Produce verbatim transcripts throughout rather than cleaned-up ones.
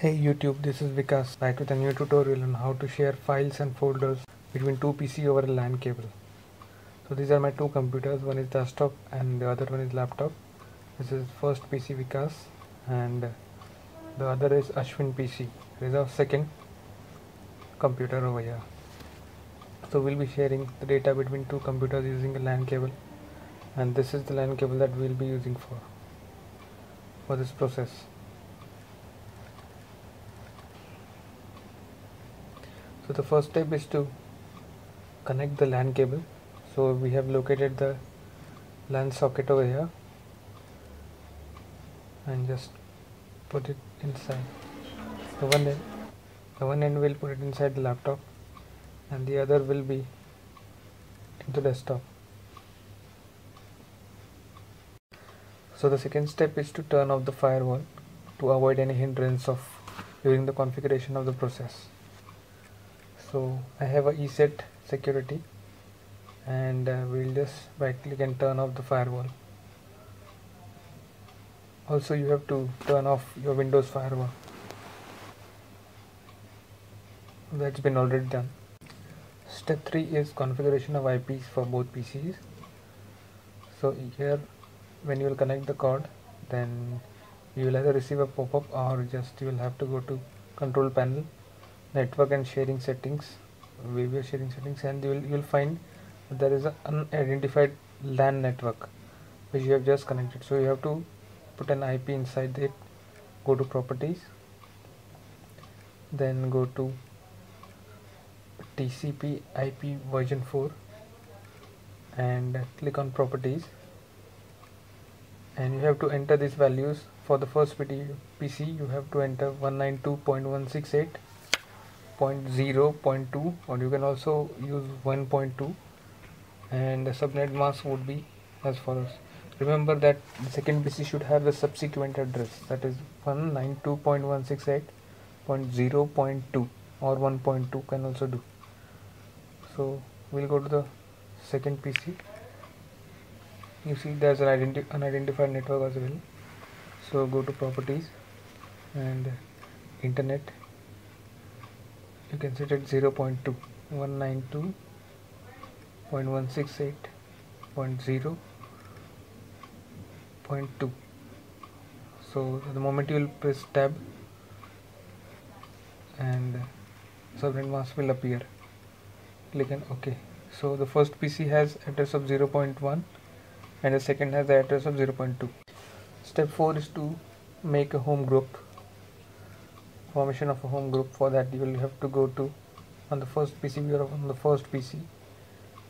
Hey YouTube, this is Vikas, back with a new tutorial on how to share files and folders between two P C over a LAN cable. So these are my two computers, one is desktop and the other one is laptop. This is first P C Vikas and the other is Ashwin P C. This is our second computer over here. So we'll be sharing the data between two computers using a LAN cable, and this is the LAN cable that we'll be using for, for this process. So the first step is to connect the LAN cable. So we have located the LAN socket over here and just put it inside the one end. The one end will put it inside the laptop and the other will be in the desktop. So the second step is to turn off the firewall to avoid any hindrance of during the configuration of the process. So I have a E-Set security, and uh, we'll just right click and turn off the firewall. Also you have to turn off your Windows firewall. That's been already done. Step three is configuration of I Ps for both P Cs. So here when you will connect the cord, then you will either receive a pop-up or just you will have to go to control panel, network and sharing settings, video sharing settings, and you will, you will find that there is an unidentified LAN network which you have just connected. So you have to put an I P inside it, go to properties, then go to T C P I P version four and click on properties, and you have to enter these values. For the first P C you have to enter one ninety-two dot one sixty-eight zero point zero point two, or you can also use one point two, and the subnet mask would be as follows. Remember that the second P C should have the subsequent address, that is one ninety-two dot one sixty-eight dot zero point two or one point two can also do. So we'll go to the second P C. You see there's an identi unidentified network as well. So go to properties and internet. You can set it zero point two, one ninety-two dot one sixty-eight dot zero point two. So the moment you will press tab, and subnet mask will appear. Click on OK. So the first P C has address of zero point one and the second has the address of zero point two. Step four is to make a home group. Formation of a home group. For that you will have to go to on the first P C. We are on the first P C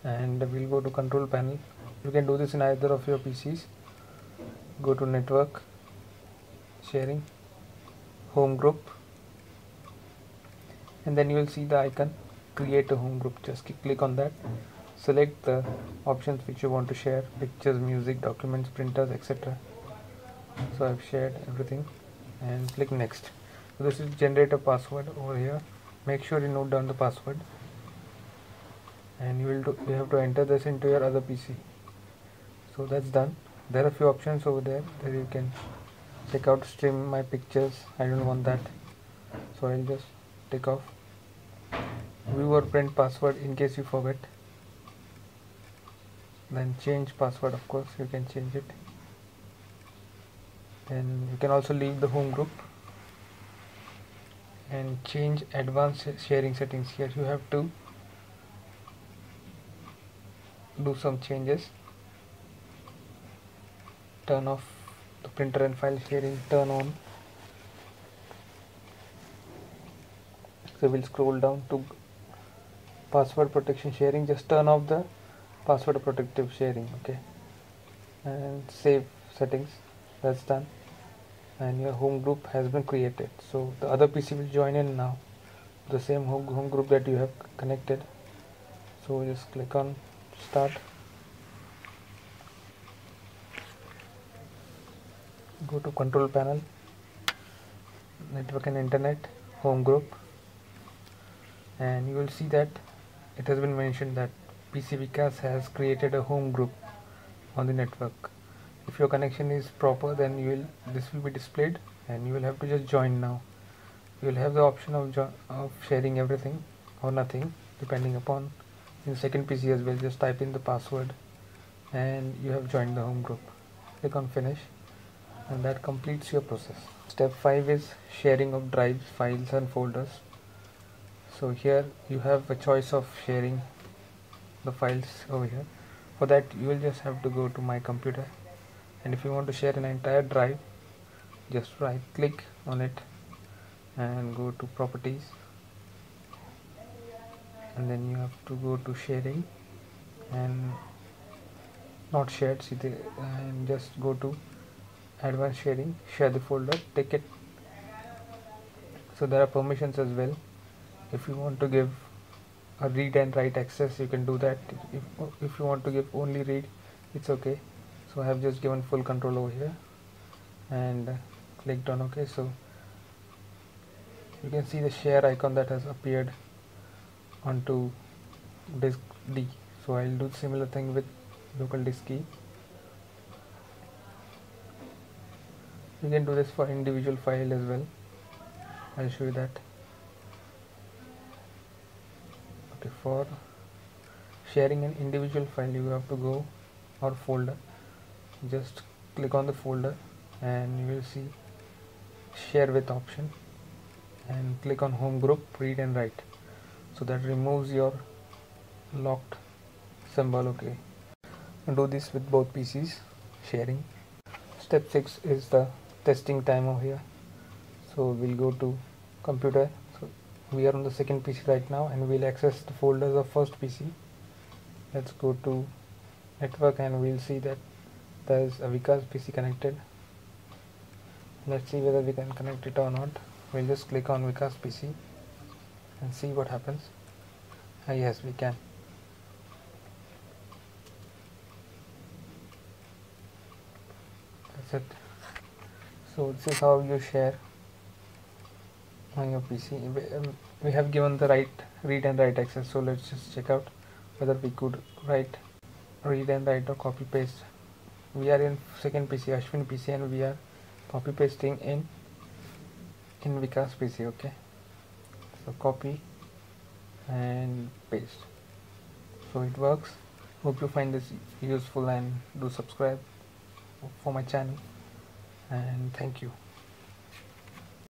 and we'll go to control panel. You can do this in either of your P Cs. Go to network, sharing, home group, and then you will see the icon create a home group. Just click on that, select the options which you want to share: pictures, music, documents, printers, etc. So I've shared everything and click next. So this is generate a password over here. Make sure you note down the password, and you will do, you have to enter this into your other P C. So that's done. There are a few options over there that you can check out. Stream my pictures, I don't want that, so I'll just take off. View or print password in case you forget. Then change password, of course you can change it. Then you can also leave the home group and change advanced sharing settings. Here you have to do some changes. Turn off the printer and file sharing, turn on. So we'll scroll down to password protection sharing. Just turn off the password protective sharing, okay, and save settings. That's done, and your home group has been created. So the other P C will join in now, the same home, home group that you have connected. So just click on start, go to control panel, network and internet, home group, and you will see that it has been mentioned that P C Vikas has created a home group on the network. If your connection is proper, then you will this will be displayed and you will have to just join now. you will have the option of, of sharing everything or nothing depending upon. In second P C as well, just type in the password and you have joined the home group. Click on finish and that completes your process. Step five is sharing of drives, files and folders. So here you have a choice of sharing the files over here. For that you will just have to go to my computer, and if you want to share an entire drive, just right click on it and go to properties, and then you have to go to sharing and not shared, see the, and just go to advanced sharing, share the folder, take it. So there are permissions as well. If you want to give a read and write access, you can do that. If, if you want to give only read, it's okay. So I have just given full control over here and clicked on OK. So you can see the share icon that has appeared onto disk D. So I'll do similar thing with local disk key. You can do this for individual file as well. I'll show you that. Okay, for sharing an individual file, you have to go or folder. Just click on the folder and you will see share with option, and click on home group, read and write. So that removes your locked symbol. Okay, and do this with both P Cs sharing. Step six is the testing time over here. So we'll go to computer. So we are on the second P C right now, and we'll access the folders of first P C. Let's go to network and we'll see that there is a Vikas P C connected. Let's see whether we can connect it or not. We'll just click on Vikas P C and see what happens. Ah, yes, we can. That's it. So this is how you share on your P C. We have given the right read and write access, so let's just check out whether we could write, read and write, or copy paste. We are in second P C, Ashwin P C, and we are copy pasting in in Vikas P C. Okay, so copy and paste. So it works. Hope you find this useful and do subscribe for my channel, and thank you.